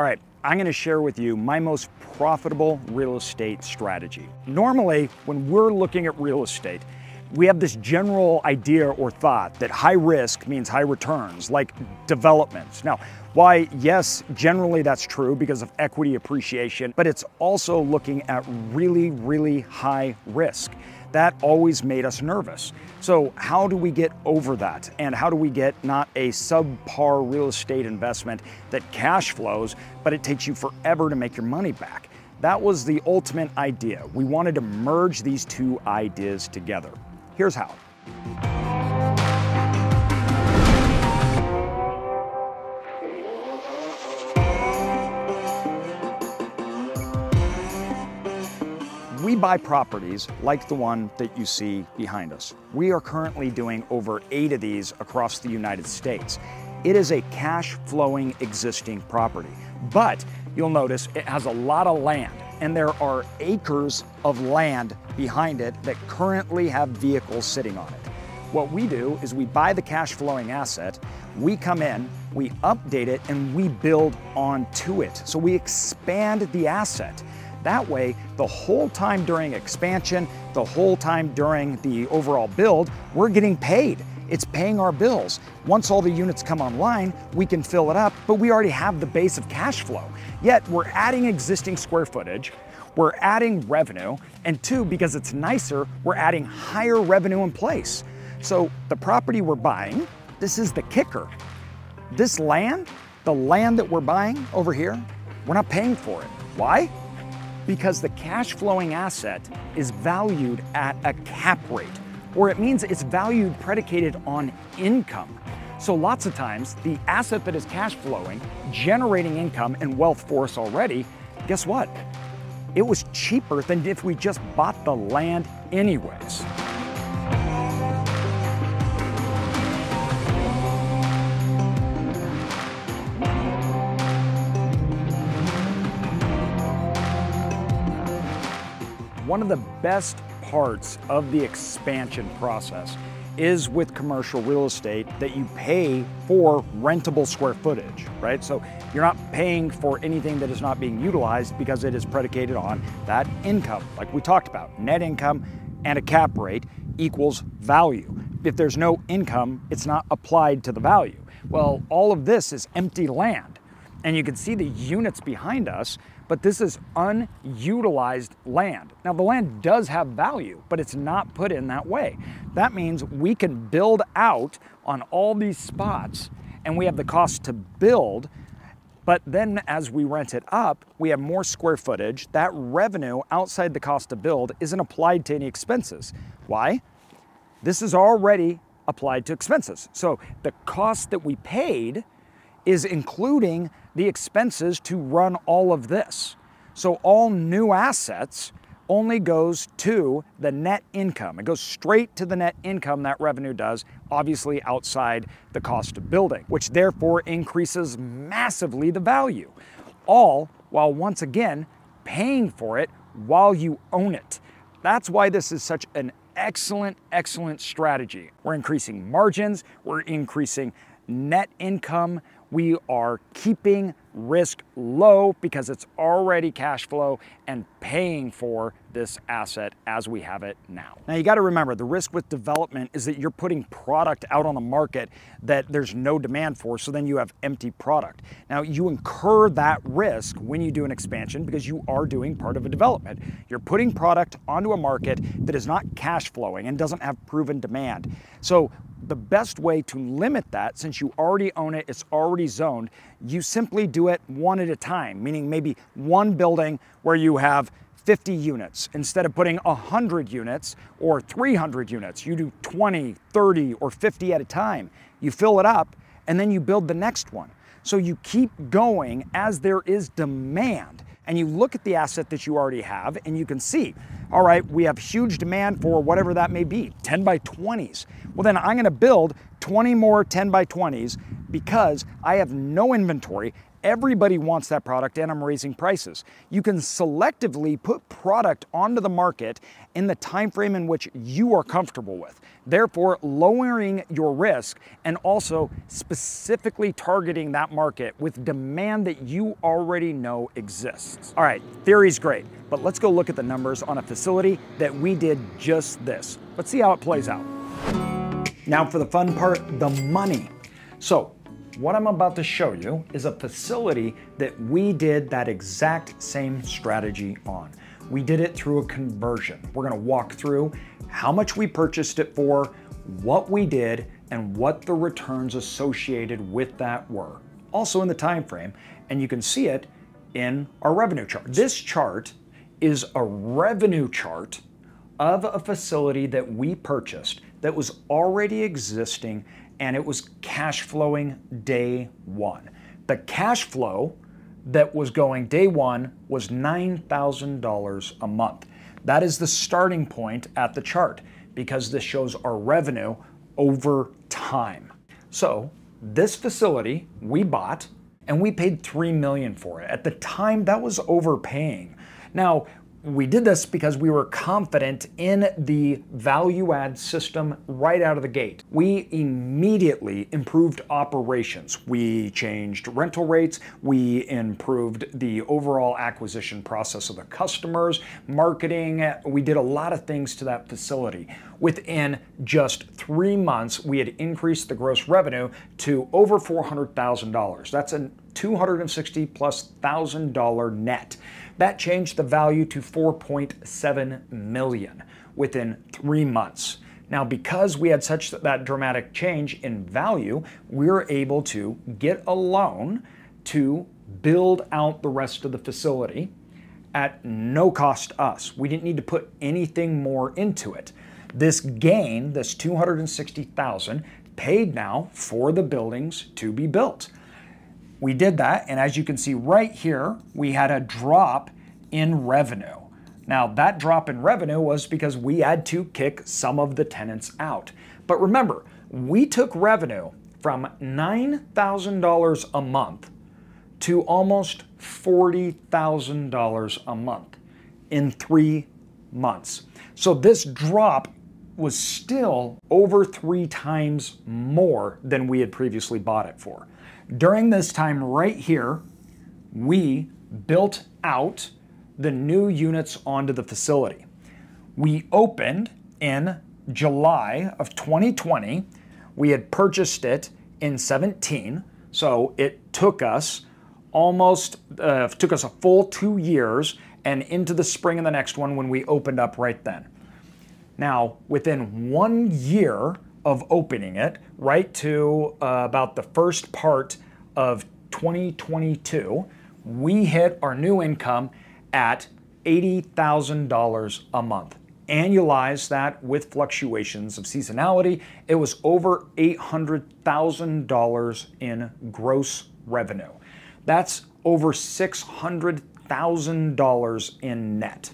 All right, I'm gonna share with you my most profitable real estate strategy. Normally, when we're looking at real estate, we have this general idea or thought that high risk means high returns, like developments. Now, why, yes, generally that's true because of equity appreciation, but it's also looking at really, really high risk. That always made us nervous. So how do we get over that? And how do we get not a subpar real estate investment that cash flows, but it takes you forever to make your money back? That was the ultimate idea. We wanted to merge these two ideas together. Here's how. We buy properties like the one that you see behind us. We are currently doing over 8 of these across the United States. It is a cash flowing existing property, but you'll notice it has a lot of land, and there are acres of land behind it that currently have vehicles sitting on it. What we do is we buy the cash flowing asset, we come in, we update it, and we build onto it. So we expand the asset. That way, the whole time during expansion, the whole time during the overall build, we're getting paid. It's paying our bills. Once all the units come online, we can fill it up, but we already have the base of cash flow. Yet we're adding existing square footage, we're adding revenue, and two, because it's nicer, we're adding higher revenue in place. So the property we're buying, this is the kicker. This land, the land that we're buying over here, we're not paying for it. Why? Because the cash flowing asset is valued at a cap rate, or it means it's valued predicated on income. So lots of times the asset that is cash flowing, generating income and wealth for us already, guess what? It was cheaper than if we just bought the land anyways. One of the best parts of the expansion process is with commercial real estate that you pay for rentable square footage, right? So you're not paying for anything that is not being utilized because it is predicated on that income, like we talked about. Net income and a cap rate equals value. If there's no income, it's not applied to the value. Well, all of this is empty land, and you can see the units behind us, but this is unutilized land. Now the land does have value, but it's not put in that way. That means we can build out on all these spots, and we have the cost to build, but then as we rent it up, we have more square footage. That revenue outside the cost to build isn't applied to any expenses. Why? This is already applied to expenses. So the cost that we paid is including the expenses to run all of this. So all new assets only goes to the net income. It goes straight to the net income that revenue does, obviously outside the cost of building, which therefore increases massively the value, all while once again paying for it while you own it. That's why this is such an excellent, excellent strategy. We're increasing margins, we're increasing net income, we are keeping risk low because it's already cash flow and paying for this asset as we have it now. Now you got to remember, the risk with development is that you're putting product out on the market that there's no demand for, so then you have empty product. Now you incur that risk when you do an expansion because you are doing part of a development. You're putting product onto a market that is not cash flowing and doesn't have proven demand. So the best way to limit that, since you already own it, it's already zoned, you simply do it one at a time, meaning maybe one building where you have 50 units. Instead of putting 100 units or 300 units, you do 20, 30, or 50 at a time. You fill it up and then you build the next one. So you keep going as there is demand. And you look at the asset that you already have and you can see, all right, we have huge demand for whatever that may be, 10 by 20s. Well, then I'm gonna build 20 more 10 by 20s because I have no inventory Everybody wants that product and I'm raising prices. You can selectively put product onto the market in the time frame in which you are comfortable with, therefore lowering your risk and also specifically targeting that market with demand that you already know exists. All right, theory's great, but let's go look at the numbers on a facility that we did just this. Let's see how it plays out. Now for the fun part, the money. So, what I'm about to show you is a facility that we did that exact same strategy on. We did it through a conversion. We're gonna walk through how much we purchased it for, what we did, and what the returns associated with that were. Also in the time frame, and you can see it in our revenue chart. This chart is a revenue chart of a facility that we purchased that was already existing and it was cash flowing day one. The cash flow that was going day one was $9,000 a month. That is the starting point at the chart because this shows our revenue over time. So this facility we bought and we paid $3 million for it. At the time, that was overpaying. Now, we did this because we were confident in the value add system right out of the gate. We immediately improved operations. We changed rental rates. We improved the overall acquisition process of the customers, marketing. We did a lot of things to that facility. Within just 3 months, we had increased the gross revenue to over $400,000. That's a $260,000+ net. That changed the value to $4.7 million within 3 months. Now, because we had such that dramatic change in value, we were able to get a loan to build out the rest of the facility at no cost to us. We didn't need to put anything more into it. This gain, this $260,000, paid now for the buildings to be built. We did that, and as you can see right here, we had a drop in revenue. Now, that drop in revenue was because we had to kick some of the tenants out. But remember, we took revenue from $9,000 a month to almost $40,000 a month in 3 months. So this drop was still over 3 times more than we had previously bought it for. During this time right here, we built out the new units onto the facility. We opened in July of 2020. We had purchased it in 2017, so it took us a full 2 years and into the spring of the next one when we opened up right then. Now, within 1 year of opening it, right to about the first part of 2022, we hit our new income at $80,000 a month. Annualize that with fluctuations of seasonality, it was over $800,000 in gross revenue. That's over $600,000 in net.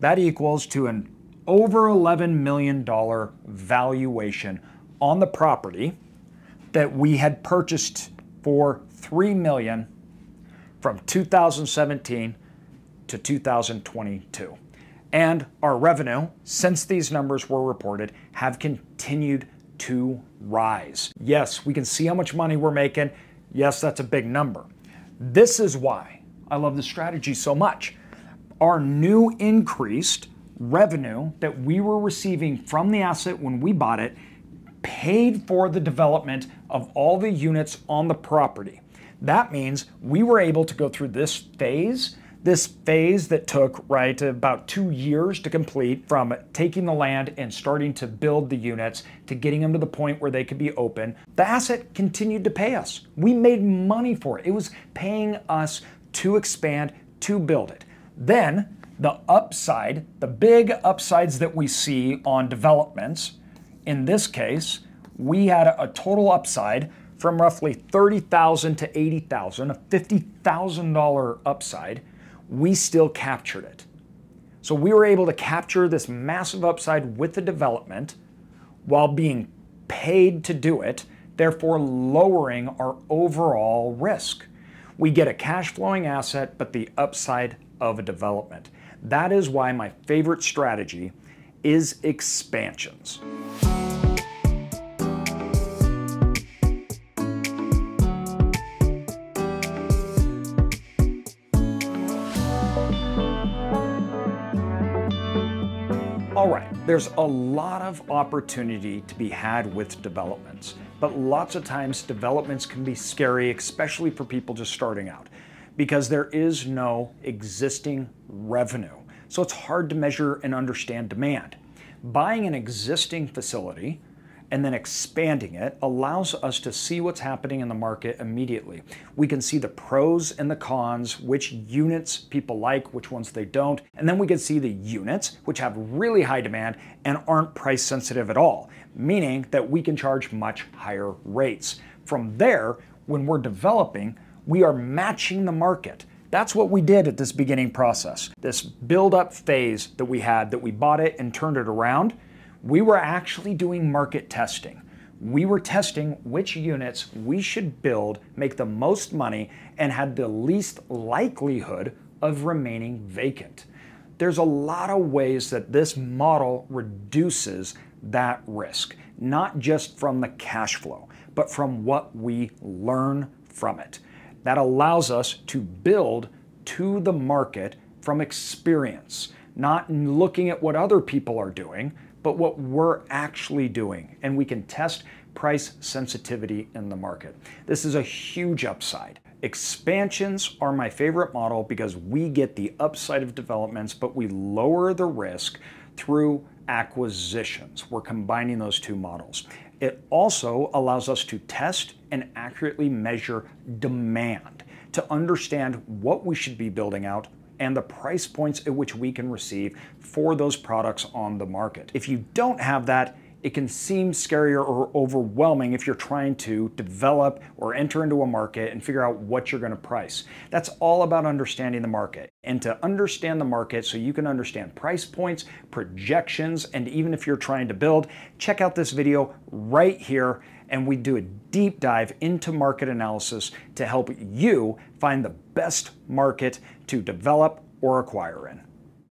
That equals to an over $11 million valuation on the property that we had purchased for $3 million from 2017 to 2022. And our revenue, since these numbers were reported, have continued to rise. Yes, we can see how much money we're making. Yes, that's a big number. This is why I love the strategy so much. Our new increased revenue that we were receiving from the asset when we bought it paid for the development of all the units on the property. That means we were able to go through this phase that took right about 2 years to complete, from taking the land and starting to build the units to getting them to the point where they could be open. The asset continued to pay us. We made money for it. It was paying us to expand, to build it. Then the upside, the big upsides that we see on developments, in this case, we had a total upside from roughly $30,000 to $80,000, a $50,000 upside. We still captured it. So we were able to capture this massive upside with the development while being paid to do it, therefore lowering our overall risk. We get a cash flowing asset, but the upside of a development. That is why my favorite strategy is expansions. All right, there's a lot of opportunity to be had with developments, but lots of times developments can be scary, especially for people just starting out, because there is no existing revenue. So it's hard to measure and understand demand. Buying an existing facility and then expanding it allows us to see what's happening in the market immediately. We can see the pros and the cons, which units people like, which ones they don't, and then we can see the units which have really high demand and aren't price sensitive at all, meaning that we can charge much higher rates. From there, when we're developing, we are matching the market. That's what we did at this beginning process. This build-up phase that we had, that we bought it and turned it around, we were actually doing market testing. We were testing which units we should build, make the most money, and had the least likelihood of remaining vacant. There's a lot of ways that this model reduces that risk, not just from the cash flow, but from what we learn from it. That allows us to build to the market from experience, not looking at what other people are doing, but what we're actually doing, and we can test price sensitivity in the market. This is a huge upside. Expansions are my favorite model because we get the upside of developments, but we lower the risk through acquisitions. We're combining those two models. It also allows us to test and accurately measure demand to understand what we should be building out and the price points at which we can receive for those products on the market. If you don't have that, it can seem scarier or overwhelming if you're trying to develop or enter into a market and figure out what you're gonna price. That's all about understanding the market. And to understand the market so you can understand price points, projections, and even if you're trying to build, check out this video right here, and we do a deep dive into market analysis to help you find the best market to develop or acquire in.